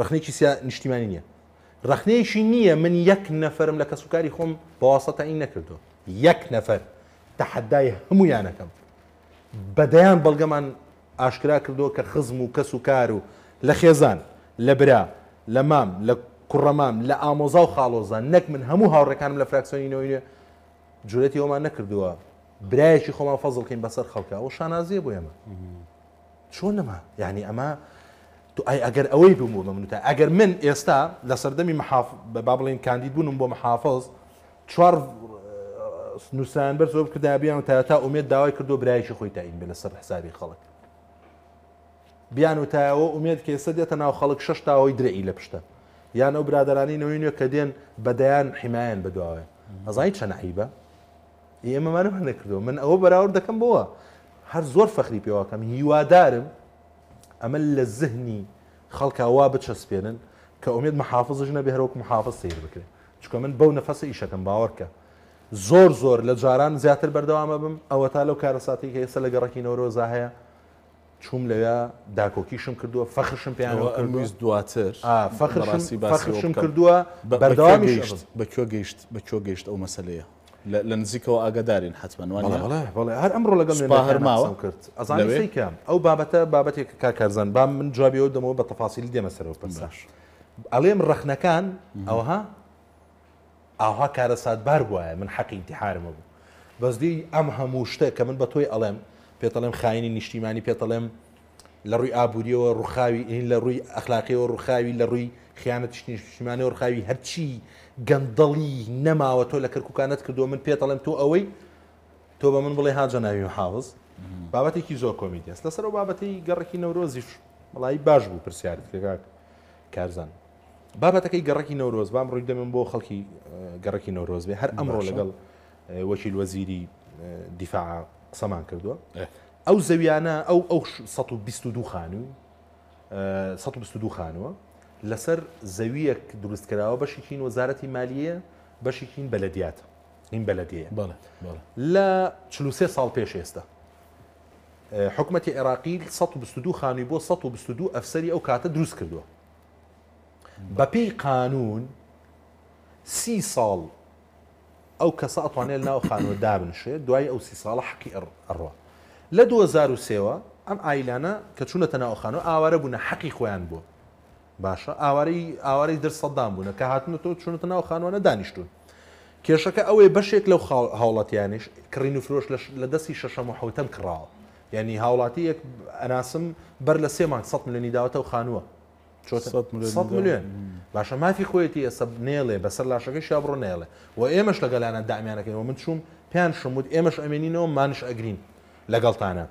ڕخنەیەکی نیشتیمانی نییە ڕخنەیەکی نییە من یەک نەفەرم لە کەسوکاری خۆم بەواسەتە ئین نەکردو یەک نەفەر تەحەدای هەموویانەکەم بەدەیان بەڵگەمان ئاشکرا کردو کە خزم و کەس و کار و لە خێزان لە برا لە مام لە کوڕەمام لە ئامۆزا و خاڵۆزان نەک من هەموو هاوڕێکانم لە فراکسیۆنی نەوەی جورەتی ئەومان نەکردووە برایشی خۆمان فەزڵکەین بەسەر خەڵکە ئەو شانازیە بۆ ئێمە چۆن نەما یعنی ئەمە ئەگەر ئەوەی بووم بۆ مەمنوتە ئەگەر من ئێستا لە سەردەمی با بڵێن کاندید بوونم بۆ محافظ چوار نووسان بەر زۆر بکردا بیان تا ئومێد داوای کردو برایشی خۆی تاین بێ لەسەر حسابی خەڵک بیان و تایەوە ئومێد کە ئێستا دێتە ناو خەڵک شەش تاوەی درێئی لە پشتە یان ئەو برادەرانی نەوەی نوێ کە دێن بەدەیان حیمایان بەدواوێ ئەزای چەند عیبە ئێمە مانم هەنەکردو من ئەوە بەراورد دەکەم بۆەوە هەر زۆر فەخری پێواکەم هیوادارم ئەمە لە زهنی خەڵکە وا بچەسپێنن کە ئومێد محافظش نەبێ هەرۆک محافظ سیر بکرێت چونکە من بەو نەفەسە ئیشەکەم باوەڕکە زۆر زۆر لە جاران زیاتر بەردەوامە بم، ئەوە تا لەو کارەساتی کە ئێستا لە گەڕەکی نەورۆزا هەیە چووم لەوێ داکۆکیشم کردووە، فەخشم پێیانەوە کردووە دواتر، فەخشم کردووە بەردەوامیش. بەکوێ گەیشت ئەو مەسەلەیە؟ لە نزیکەوە ئاگادارین حتمەن وانە؟ بەڵێ هەر ئەمڕۆ لەگەڵ هەرماوەم کرد ئەزانەوەی کە ئەو بابەتە بابەتێکە کارکارزان با من جوابیەوە دەمەوە بە تەفاسیلی دێمە سەرەوە پەساش. ئەڵێم ڕەخنەکان ئەوها ئاها کارە ساتبار بووایە، من حەقی ئینتیحارمە بوو. بەزدی ئەم هەموو شتە کە من بە تۆی ئەڵێم پێتەڵێم خاینی نیشتیمانی، پێتەڵێم لە ڕووی ئابووریەوە ڕووخاوی، لە ڕووی ئەخلاقیەوە ڕووخاوی، لە ڕووی خیانەت نیشتیمانیەوە ڕووخاوی، هەرچی گەندەڵی نەماوە تۆ لە کەرکووکانت کردووە من پێتەڵێم تۆ ئەوەی تۆ بە من بڵێ هاجە ناوی حاوز. بابەتێکی زۆر کۆمیدیاس لەسەر ئەو بابەتی گەڕەکی نەورۆزیش بەڵی باش بوو پرسیارت کاک کارزان. بابەتەکەی گەڕەکی نەورۆز بام ڕووی دەمێن بۆ خەڵکی گەڕەکی نەورۆز بێ، هەر ئەمڕۆ لەگەڵ وەکیل وەزیری دیفاع قسەمان کردووە. ئەو زەویانە ئەو 122 خانووە لەسەر زەویەک دروست کراوە، بەشیکین وەزارەتی مالیە، بەشیکین بەلەدیاتە، این بەلەدیەیە. لە 43 ساڵ پێش ئێستا حکومەتی عێراقی 122 خانووی بۆ 122 ئەفسەری ئەو کاتە دروست کردووە. بەپی قانون 30 ساڵ ئەو کەسە ئەتوانێت لەناو خانووە دابنشێت، دوای ئەو 30 ساڵە حەقی ئەڕوا. لە 2003 ئەم ئایلانە کە چوونەتە ناو خانووە ئاوارە بوونە، حەقی خۆیان بووە. باشە، ئاوارەی دەرسەددان بوونە کە هاتنەوە چوونەتە ناو خانووانە دانیشتون. کێشەکە ئەوەیە بەشێک لەو هاوڵاتیانش کڕین و فرۆش لە دەستی شەشەم و حەوتەم کراوە، یعنی هاوڵاتی یەک ئەناسم بەر لە 300 ملیۆنی داوەتە و خانووە. 100 ملیۆن باشە، مافی خۆیەتی ئێستا نێڵێ بەسەر لاشەکەی شابڕۆ نێڵێ و ئێمەش لەگەلانە دامیانەکەینەوە. من چووم پێیان شمود ئێمەش ئەمێنینەوە مانش ئەگرین لەگەڵتانە.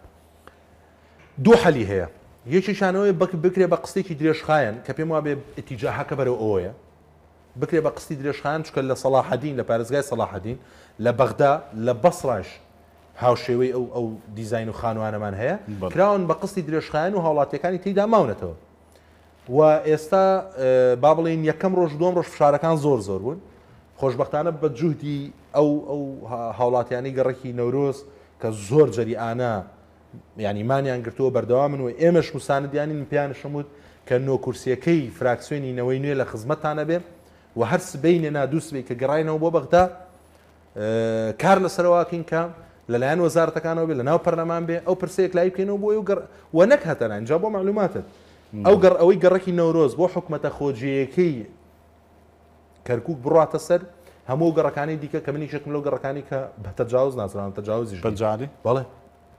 دوو حەلی هەیە، یەکیشانەوەی بکرێ بە قستێکی درێژخایەن کە پێم وابێ ئتیجاهەکە بەرەو ئەوەیە، بکرێ بە قستی درێژخایەن چکە لە سەلاحەدین لە پارێزگای سەلاحەدین لە بەغدا لە بەسڕاش هاوشێوەی ئەو دیزاین و خانوانەمان هەیە، کراون بە قستی درێژخایەن و هاوڵاتیەکانی تێیدا ماونەتەوە. و ئێستا با بڵین یەکەم ڕۆژ دوم ڕۆژ فشارەکان زۆر بوون، خۆشببختانە بە جوهدی ئەو هاوڵاتیانی گەڕێکی نەورۆز کە زۆر جەریئانە ینی مانیان گرتووە بەردەوامن و ئێمەش موساندیانی من پێیان شمود کە نۆکورسیەکەی فراکسیۆنینەوەی نوێ لە خزمەتانە بێ و هەر سبەی نێنادووسبی کە گەڕینەوە بۆ بەغدا کار لەسەرواکین کە لەلایەن وەزارەتەکانەوە بێ لەناو پەرلەمان بێ ئەو پرسەیەک لای بکەینەوە بۆ و نەک هەتەنا اینجا بۆ معلوماتت. ئەوەی گەڕێکی نەورۆز بۆ حکومەتە خۆجیەکەی کەرکک بڕاتە سەر هەموو گەڕەکانی دیکە کە منی شکم لەو گەڕەکانی کە بە تەجاوز نازران تەجاوزیش بەجای بەڵێ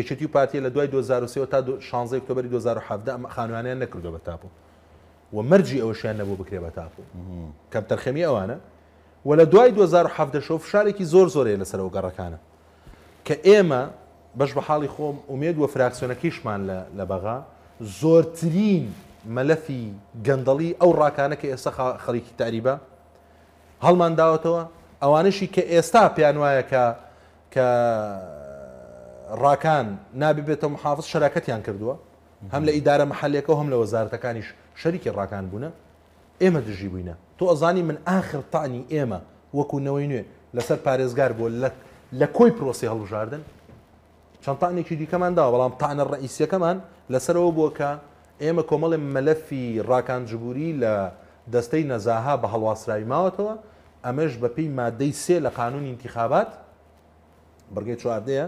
یەکێتی و پارتیە لە دوای 2003 تا 16 ئۆکتۆبری 2017 ئەم خانوانیان نەکردووە بە تاپۆ و مەرجی ئەوەشیان نەبوو بکرێ بە تاپۆ، کەم تەرخەمی ئەوانە. و لە دوای 2017 شەو فشارێکی زۆرەیە لەسەر ئەو گەڕەکانە کە ئێمە بەش بە حاڵی خۆم ئومێد وە فراکسیۆنەکەیشمان لە بەغا زۆرترین مەلەفی گەندەڵی ئەو ڕاکانە کە ئێستا خەڵکی تاریبە هەڵمان داوەتەوە، ئەوانشی کە ئێستا پێیان وایە کە ڕاکان نابێتەوە محافظ شراکەتیان کردووە، هەم لە ئیدارە مەحەلێکەوە هەم لە وەزارەتەکانیش شەریکی ڕاکان بوونە. ئێمە دژی بووینە، تۆ ئەزانی من ئاخر تانی ئێمە وەکوونەوەی نوێ لەسەر پارێزگار بۆ لە کۆی پرۆسی هەڵبژاردن چەند تانێکی دیکەمان داوە، بەڵام تانە ڕئیسیەکەمان لەسەرەوە بووە کە ئێمە کۆمەڵی مەلەفی ڕاکان جبووری لە دەستەی نەزاها بە هەڵواسراوی ماوەتەوە. ئەمەش بەپی مادەی سێ لە قانون ئینتیخابات بەرگەی چواردەیە،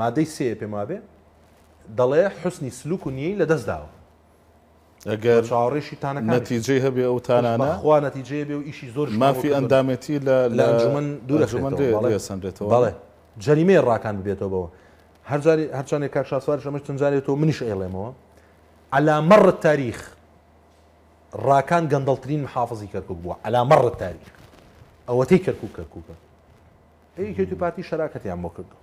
مادەی سێ پێمابێ دەڵێ حوسنی سلوک و نیەی لەدەستداوە. ئەگەر چاوەڕێشی تانەکان نەتیجەی هەبێ ئەو تانانە خوا نەتیجەیە بێ و ئیشی زۆر مافی ئەندامەتی لە ئەنجومەن دوورەخێتەوە، سەندرێتەوە بەڵێ جەریمەی ڕاکان ببێتەوە. بەوە هەرچانێک کاک شاسوار ئەمەش چەندجارێتەوە منیش ئێڵێمەوە على مر التاريخ راكان قندلترين محافظي كركوك بوا على مر التاريخ أوتي كركوك أي كتباتي شراكتي عم وكردو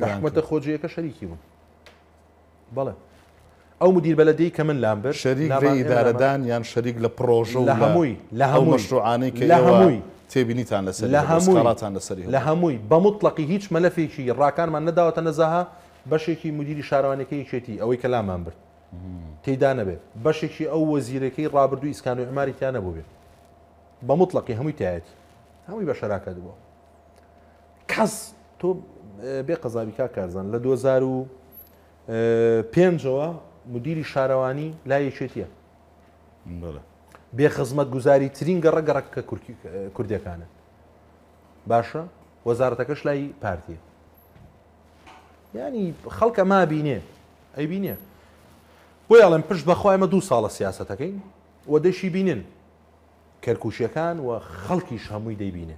حکومەتە خۆجیەکە شەریکی بوون. بەڵێ ئەو مدیر بەلەدەیی کە من لام برد شەریک لە ئیدارەدان یان شەریک لە پرۆژە و لە هەمووی مەشروعانەی کە ئێوە تێبینیتان لەسەر ئەسکاراتان لەسەری هەبوو، لە هەمووی بە مطلقی هیچ مەلەفێکی ڕاکانمان نەداوەتە نەزاها بەشێکی مدیری شارەوانەکەی چێتی ئەوەی کە لامان برد تێیدا نەبێت، بەشێکی ئەو وەزیرەکەی ڕابردووی ئیسکان و عماری تیا نەبوو بێت، بە مطلقی هەمووی تایەتی هەمووی بە شەراکەت بووە. کەس تۆ بێ قەزابی کا کارزان لە 2005ەوە مدیری شارەوانی لای یەکێتیە بێ خزمەت گوزاری ترین گەڕە گەڕەکە کوردیەکانە باشە، وەزارەتەکەش لای پارتیە، یعنی خەڵکە ما بینێ ئەی بینێ بۆی ئەڵێم پشت بەخوا ئێمە ٢ ساڵە سیاسەتەکەین و دەشی بینن کەرکوشیەکان و خەڵکیش هەمووی دەیبینێ.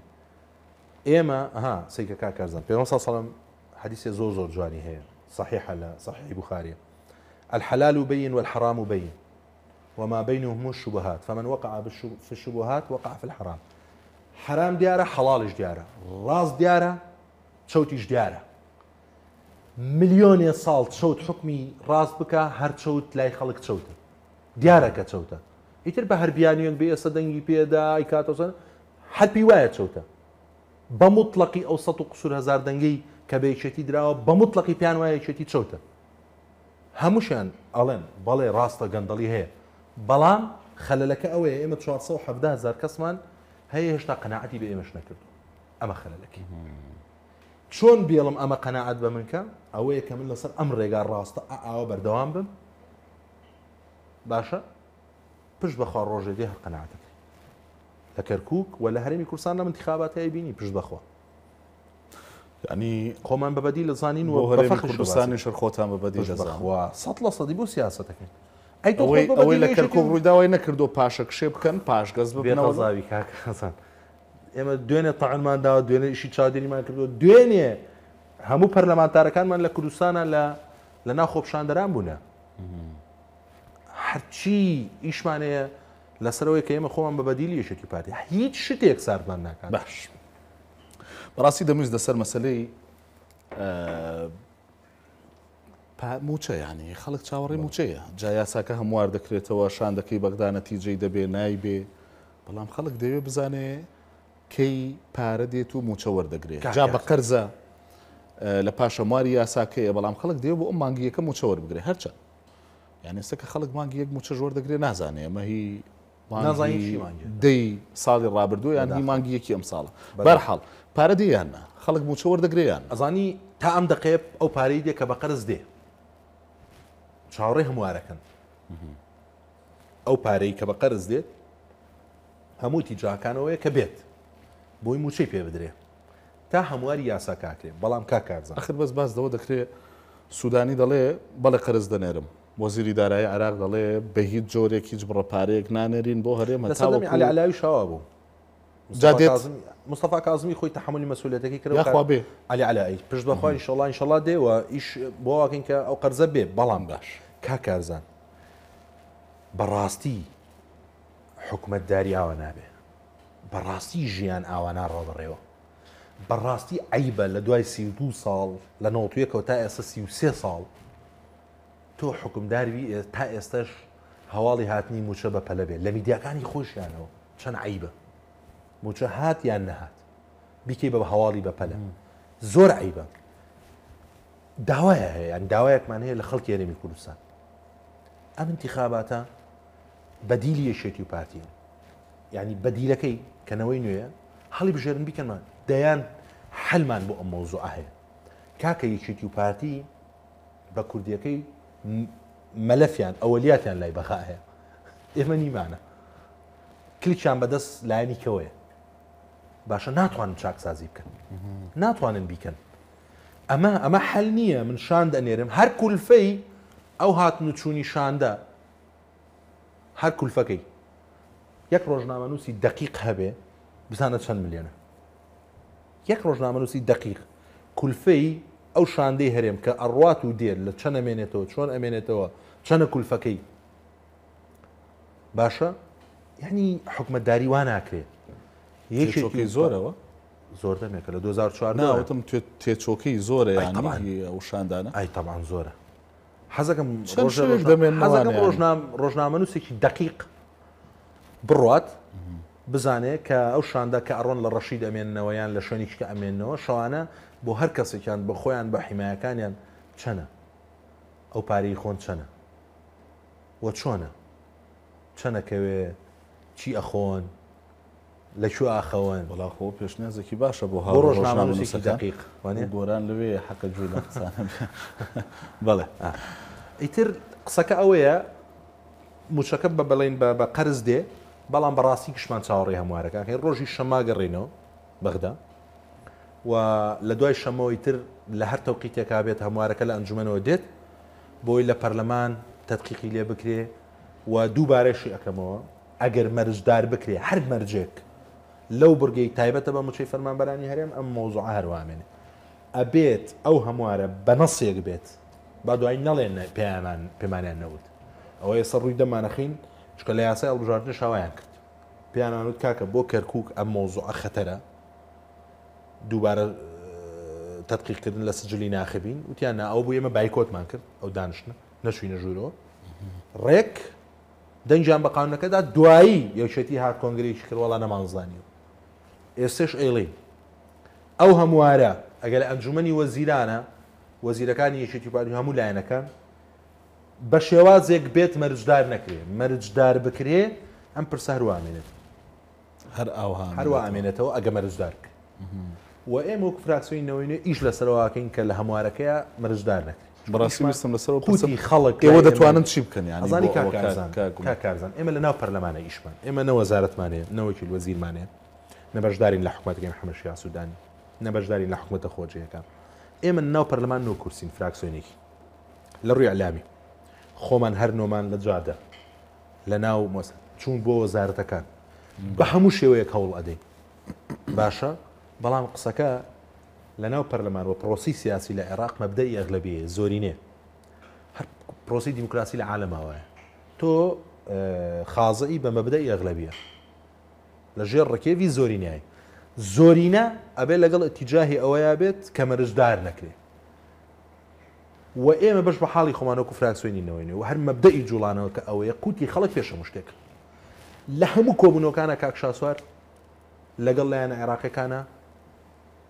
ئێمە ئەها سەیکە کا کارزان پێ ساڵم حەدیثێ زۆر جوانی هەیە صحیحە لە صحیحی بوخاریە، الحلال بین والحرام بین وما بينهم الشبهات فمن وقع في الشبهات وقع في الحرام. حرام دياره، حلالش دياره، راس دياره، شوتش دياره، مليون صال شوت حكمي راس بكا هر شوت لا يخلق شوت دياره كشوته يتر بهر بيانيون بي صدنجي بيدا ايكاتوسن حد بيوايه شوته بمطلقي اوسط قصور هزار دنجي كبيشتي دراو بمطلقي بيانوايه شتي شوته همشان الان بالي راسته قندلي هي بەڵام خەلەلەکە ئەوەیە ئێمە 470,000 کەسمان هەیە هێشتا قەناعەتی بە ئێمەش نەکردو. ئەمە خەلەلەکەی چۆن بێڵم ئەمە قەناعەت بە منکە ئەوەیە کە من لەسەر ئەم ڕێگا ڕاستە ئاوە بەردەوام بم باشە، پشت بەخوا ڕۆژێ دێ هەر قەناعەتەکەی لە کەرکووک و لە هەرێمی کوردستان لە انتخابات هەیە بینی پشت بەخوا ینی خۆمان بەبەدی لە زانین و هەرێمی کوردستانی شەر خۆتان بەبەدی لە زانین ١٠٠٪ بۆ سیاسەتەکەین. ئەوەی لە کەرکووک ڕوویداوای نەکردو پاشە کشێ بکەن پاشگەز ببێنەوە زاوی کاکەسان. ئێمە دوێنێ تەعمانداوە دوێنێ ئیشی چاودێریمان کردو، دوێنێ هەموو پەرلەمانتارەکانمان لە کوردستانە لە ناخۆپشاندەران بوونە. هەرچی ئیشمانەیە لەسەرەوەی کە ئێمە خۆمان بەبەدیلی یەشێتی پارتی هیچ شتێک ساردمان ناکات. باش بەڕاستی دەمویست دەسەر مەسلەی موچە، یعنی خەڵک چاوەڕێ موچەیە، جا یاساکە هەموار دەکرێتەوە شاندەکەی بەگدا نەتیجەی دەبێ نایبێ، بەڵام خەڵک دەوێ بزانێ کەی پارە دێت و موچە وەردەگرێت. جا بە قەرزە لە پاشەمواری یاساکەیە، بەڵام خەڵک دەوێ بۆ ئەم مانگیەکە موچە وەربگرێ هەرچە، یعنی ئێستاکە خەڵک مانگی یەک موچەش وەردەگرێ نازانێ ئەمە هی مانگی دەی ساڵی ڕابردوو یان هی مانگی یەکی ئەم ساڵە. بەرحاڵ پارە دێ یان نا خەڵک موچە وەردەگرێ یان ئەزانی تا ئەم دەقێ ئەو پارەی دێ کە بە قەرز دێ چاوەڕێ هەموارەکەن، ئەو پارەی کە بە قەرز دێت هەموو تیجاکانەوەیە کە بێت بۆی موچەی پێ بدرێ تا هەمواری یاسا کاکرێ. بەڵام کا کارزان ئەخر بەس باس دەوە دەکرێت، سوودانی دەڵێ بەڵێ قەرز دەنێرم، وەزیری دارایی عێراق دەڵێ بە هیچ جۆرێک هیچ بڕە پارەیەک نانێرین بۆ هەرێمە تاوەکو عەلی عەلاوی شاوا بوو. مصطفى كاظمی خۆی تەحملی مەسوولیەتەکەی کردوخوا بێ عەلی عەلاوی پشت بەخوا ئینشەڵڵا ئینشەڵڵا دێوە ئیش بۆواکەین کە ئەو قەرزە بێ. بەڵام باش کا کارزان بەڕاستی حکومەتداری ئاوا نابێ، بەڕاستی ژیان ئاوا ناڕاوەڕێەوە، بەڕاستی عیبە لە دوای 32 ساڵ لە 91ەوە تا ئێستا 33 ساڵ تۆ حکومداری تا ئێستاش هەواڵی هاتنی موچە بەپەلە بێ لە میدیاکانی خۆشیانەوە چەند عیبە موچە هات یان نەهات بیکەی بە هەواڵی بەپەلە زۆر عیبە. داوایە هەیە یان داوایەکمان هەیە لە خەڵکی هەرێمی کوردستان، ئەم انتخاباتە بەدیلی یەشێتی و پارتیە، یعنی بەدیلەکەی کەنەوەی نوێیە هەڵی بژێرن بیکەنمان دەیان حەلمان بۆ ئەم مەوزوعە هەیە. کاکە یەشێتی و پارتی بە کوردیەکەی مەلەفیان ئەوەلیاتیان لای بەخا هەیە، ئێمە نیمانە کلیچیان بەدەست لایەنی کەوەیە باشە، ناتوانن چاکسازی بکەن، ناتوانن بیکەن. ئەمە حەل نییە من شان دەنێرم هەر کولفەی ئەو هاتن و چوونی شاندا هەر کولفەکەی یەک ڕۆژنامەنووسی دقیق هەبێ بزانە چەند ملیۆنە. یەک ڕۆژنامەنووسی دقیق کولفەی ئەو شاندەی هەرێم کە ئەڕوات و دێر لە چەند ئەمێنێتەوە چۆن ئەمێنێتەوە چەندە کولفەکەی باشە، یعنی حکومەتداری وا ناکرێت. یەکێکی زۆرەوە زور دمك ل 2004 نا وتم تيتشوكي زوره يعني وشان دانا اي طبعا زوره حزقم روجنامه نوسكي دقيق بروات بزانه كاوشان دا كارون للرشيد امين ويان لشونيك امين نو شوانا بو هر كسي كان بخويان بحمايه كان يعني شنا او باري خون شنا وتشونا شنا كوي شي اخون لشو اخوان ولا خو پیش نزدیکی باشه بو هر روزنامه نویسی دقیق وانه گوران لوی حق جوله قسانه بله ایتر قسکه اویه متشکب بلین با قرض ده بلان براسیکش من چاوری هموارک اخر روزی شما گرینو بغدا و لدوای شما ایتر لهر توقیت کابیت هموارک لانجمن ودیت بو اله پارلمان تدقیقی لی بکری و دوباره شی اکمو اگر مرجدار بکری هر مرجک لو برگی تایبەتە بە موچەی فەرمانبەرانی هەرێم ئەم مۆزوعە هەروامێنێ ئەبێت ئەو هەموارە بە نەسێک بێت با دوای نەڵێن پێمانیان نەوت ئەوە ئێستا ڕووی دەمانەخین چکە لە یاسای هەڵبژاردنش هاوایان کرد پێیانوت کاکە بۆ کەرکووک ئەم مۆزوعە خەتەرە دووبارە تەدقیقکردن لە سجلی ناخبین وتیان نا ئەو بوو ئێمە بایکۆتمان کرد ئەو دانیشتنە نەچووینە ژوورەوە ڕێک دەنجیان بە قانونەکەدا دوایی یەکێتی هات کۆنگرێکی کرد وەڵا نەمانزانیوە ئێستش ئەیڵین ئەو هەموارە ئەگەر ئەنجومەنی وەزیرانە وەزیرەکانی یەکێتی پارتی هەموو لایەنەکان بە شێوازێک بێت مەرجدار نەکرێ مەرجدار بکرێ ئەم پرسە هەروە ئامێنێت هەروە ئامێنێتەوە ئەگە مەرجدار کرد و ئێمە وەک فراکسیۆنی نەوەی ئیش لەسەرەوە ئاکەین کە لە هەموارەکەیە مەرجدار نەکرێ بەڕاستی ویستم لەسەرەوە قوتی خەڵک ئێوە دەتوانن چی بکەن یانی ئەزانی کارکارزان ئێمە لەناو پەرلەمانە ئیشمان ئێمە نە وەزارەتمانەیە نە وەکیل وەزیرمانەیە نبشدارين لحكومتك محمد شيع السوداني نبشدارين لحكومته خوجيه كان ايما ناو برلمان نو كرسين فراكسيونيك للري اعلامي خومن هر نومان لجاده لناو مس چون بو وزارته كان بهموش يويك هول ادي باشا بلام قسكا لناو برلمان وبروسي سياسي للعراق مبدئي اغلبيه زورينه هر بروسي ديمقراطي العالم هو تو خاضئي بمبدئي اغلبيه لەژێر ڕکێوی زۆرینایی زۆرینە ئەبێ لەگەڵ ئەتیجاهی ئەوەیە بێت کە مەرجدار نەکرێ و ئێمە بەش بە حاڵی خۆمانەوەکو فراکسیۆنینەوەینێ و هەر مەبدەئی جوڵانەوە کە ئەوەیە قوتی خەڵک پێشەمو شتێک لە هەموو کۆبوونەوەکانە کاک شاسوار لەگەڵ لایەنە عێراقیەکانە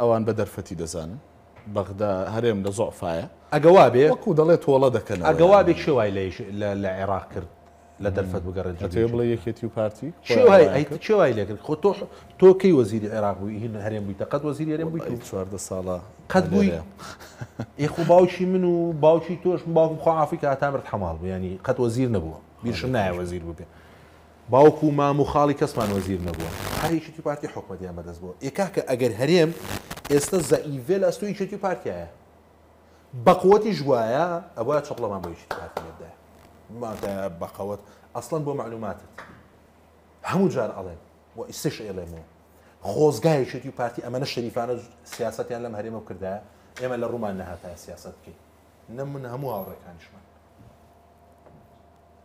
ئەوان بە دەرفەتی دەزانن بەغدا هەرێم لە زۆعفایە ئەگە وابێ وەکو دەڵێت تۆڵە دەکەن ئەگە وابێ کێ وای لە عێراق کرد لا تلفت بقرنجي تبلا يكيتي بارتي شو هاي لك خطوح تو كي وزير العراق هنا هرم بيت قد وزير هرم بيت شو هذا الصاله قد بوي اخو باوشي منو باوشي توش باوكو عافيكه تامر حمال يعني قد وزير نبوه بيشنا وزير بوك باوكو ما مخالك اسمان وزير نبوه هاي شتي بارتي حكمه دي عم دزبو اكاك اگر هرم استز ايفل استوي شتي بارتي بقوتي جوايا ابوها شغله ما بيشتي بارتي ما بقوت اصلا بو معلوماتك همو جار عليهم واستش عليهم خوزقاي شتي بارتي امانه شريفانه سياسات يعلم هريمه كردها اما للرومان انها تاع سياستك نمن همو هوركان شمال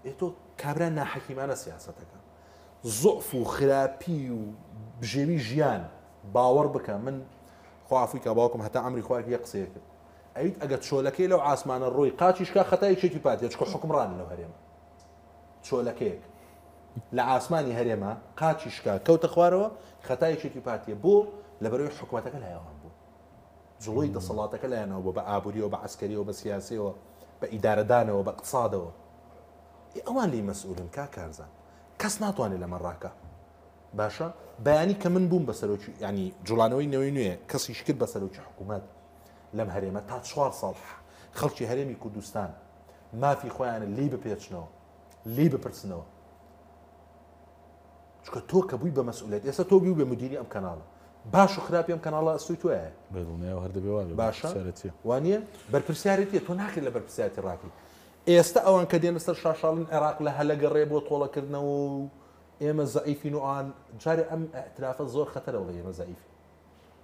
ايتو كابرانا حكيمانه سياستك ضعف وخرابي وبجيبي جيان باور بك من خوافك باوكم حتى عمري خوافك يقصيك ايت اجت شولكي لو عاسمان الروي قاتش كا خطاي شتي بارتي تشكو حكمران لو هريمه شولكيك لعاسماني هريمه قاتش كا كوت خوارو خطاي شتي بارتي بو لبروي حكومتك لها بو زلوي د صلاتك لها نوبه بابوري وبعسكري وبسياسي وباداره دانه وباقتصاده اوان لي مسؤولن كا كارزان كسناتواني لمراكا باشا بياني كمن بوم بسلوش يعني جولانوي نوينوي كسيش كد بسلوش حكومات لم هريمه تا چوار ساڵ خەڵکی هەرێمی کوردستان مافی خۆیانە لی بپێچنەوە لی بپرسنەوە چونکە تۆ کە بووی بە مەسئولیت ئێستا تۆ بووی بە مدیری ئەم کەناڵە باش و خراپیم کانالا استوی توه. بدونه و هر دو بیاره. باشه. وانیه برپرسیاریتی تو ناکل برپرسیاتی راکی. است آوان کدین استر شاشالن عراق لهلا قریب و طول کردن و ایم زعیفی نوعان جاری ام اعتراف زور خطره ولی ایم زعیفی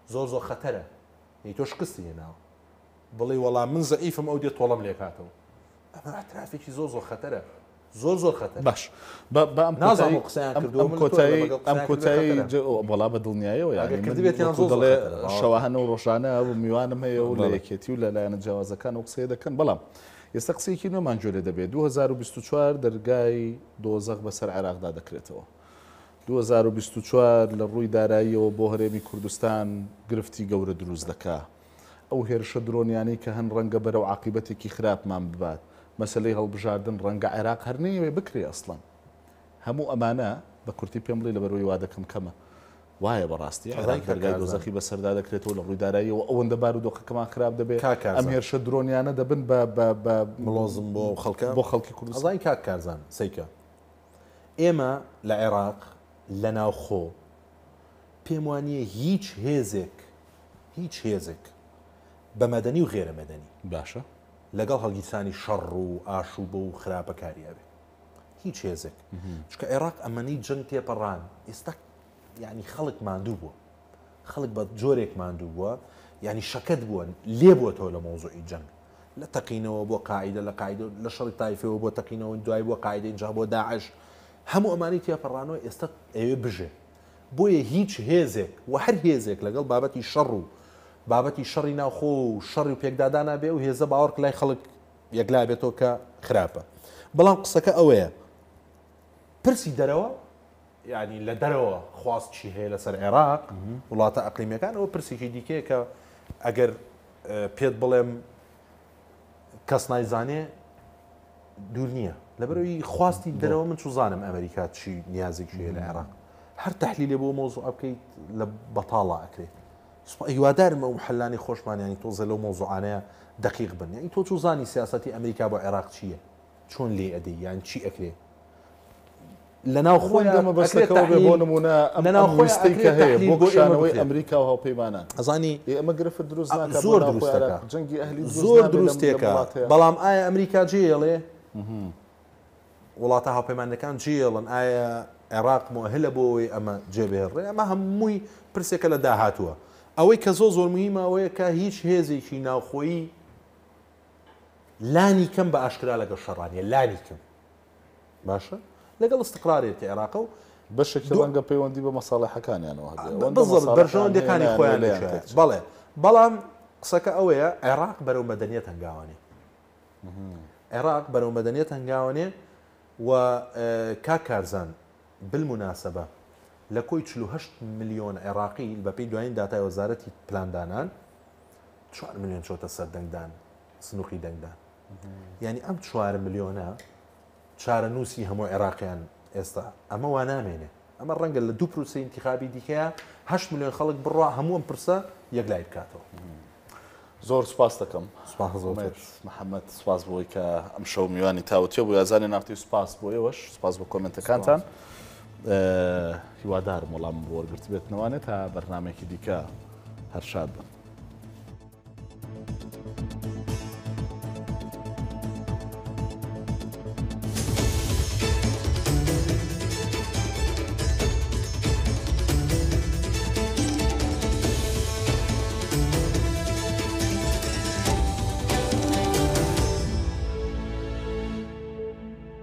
زور خطره. یه توش قصیه نه. ولی ولی من زعیفم آودی طولم لیکاتو. اما اعترافی چی زور خطره. زور خطر باش بام نازم قسان كردو من كوتاي ام كوتاي والله بدل نهايه يعني بدل شواهن وروشانه وميوانم هي ولا كيتي ولا لا انا جوازه كان وقصيده كان بلا يستقسي كينو منجوله دبي 2024 درجاي دوزغ بسر عراق دا دكريتو 2024 لروي دارايه وبوهرمي كردستان گرفتي گور دروز دكا او هرش درون يعني كهن رنگ برو عاقبتي كي خراب ما ببات مسألة هالبجاردن رنج عراق هرني بكري أصلاً همو أمانة بكرتي بيملي لبروي وادكم كما واي براستي عراق درجات وزخي بس هذا كريتو لبروي داري وأون دبارو دوخ كمان خراب دبي أمير شدرون يعني دبن ب ملازم بخلك كل أصلاً كاك كارزان سيكا إما لعراق لنا خو بيموانية هيج هزك بمدني وغير مدني باشا لەگەڵ هەڵگیرانی شەڕ و ئاشوبە و خراپە کاریابێ هیچ هێزێک چونکە عێراق ئەمەنی جەنگ تێپەڕان ئێستا یعنی خەڵک ماندوو بووە خەڵک بە جۆرێک ماندوو بووە یعنی شەکەت بووە لێبووەتەوە لە مۆزوعی جەنگ لە تەقینەوە بۆ قاعیدە لە قاعیدە لە شەڕی تایفەوە بۆ تەقینەوە دوای بۆ قاعیدە اینجا بۆ داعش هەموو ئەمانی تێپەڕانەوە ئێستا ئەوێ بژێ بۆیە هیچ هێزێک و هەر هێزێک لەگەڵ بابەتی شەڕ و بابەتی شەڕی ناوخۆ و شەڕی و پێکدادانە بێ و هێزە باوەڕ لای خەڵک یەکلا بێتەوە کە خراپە بەڵام قسەکە ئەوەیە پرسی دەرەوە یعنی لە دەرەوە خواست چی هەیە لەسەر عێراق وڵاتە ئەقلیمیەکان ئەوە پرسێکی دیکەیە کە ئەگەر پێت بڵێم کەس نایزانێ دوور نییە لەبەرەوەی خواستی دەرەوە من چوزانم ئەمریکا چی نیازێکی هەیە لە عێراق هەر تەحلیلێ بۆ مۆزوع بکەیت لە بەتاڵە ئەکرێت هیوادارمە و محلانی خۆشمان یعنی تۆزە لەو مۆزوعانەیە دقیق بن یعنی تۆ چۆزانی سیاسەتی ئەمریکا بۆ عێراق چییە چۆن لێ ئەدەی یان چی ئەکرێ لەناو خۆیانمە بەسەکەەوە بێ بۆ نمونە ئەمەناوخۆستەی کە هەیە بۆ گۆشانەوەی ئەمریکا و هاوپەیمانان ئەزانی ئەمە گرفت دروست زۆر دروستەکە جەنگی ئەهلی زۆر دروستێکە بەڵام ئایا ئەمریکا جێڵێ وڵاتە هاوپەیمانەکان جێڵن ئایا عێراق مۆهلە بۆ ئەوەی ئەمە جێبێڕێ ئەمە هەمووی پرسێکە لە داهاتووە أو كزوز والمهمة أو كهيج هذي شيء ناخوي لاني كم بأشكال لك الشرانية لاني كم ماشى لقى الاستقرارية العراق بشك تبانجا بيوان دي بمصالح كان يعني واحد بالضبط برجون دي كان إخواني بلى بلام سكا أويا العراق برو مدنية هنجاوني العراق برو مدنية هنجاوني وكاكارزان بالمناسبة لەکۆی 48 ملیۆن عێراقی بەپی دوایین داتای وەزارەتی پلاندانان 4 ملیۆن چۆتە سەر دەنگدان سنووقی دەنگدان یعنی ئەم 4 ملیۆنە چارەنووسی هەموو عێراقیان ئێستا ئەمە وا نامێنێ ئەمە ڕەنگە لە دوو پرۆسە انتخابی دیکەیە 8 ملیۆن خەڵک بڕوا هەمووم پرسە یەکلای بکاتەوە زۆر سوپاس دەکەم ئومێد محەمەد سوپاس بۆی کە ئەم شەو میوانی تاوتوێ بوو یازانی نافتی سوپاس بۆ ئێوەش سوپاس بۆ کۆمنتەکانتان هیوادارم وەڵام وەرگرت بێت نەوانێت تا بەرنمەیەکی دیکە هەر شاد بن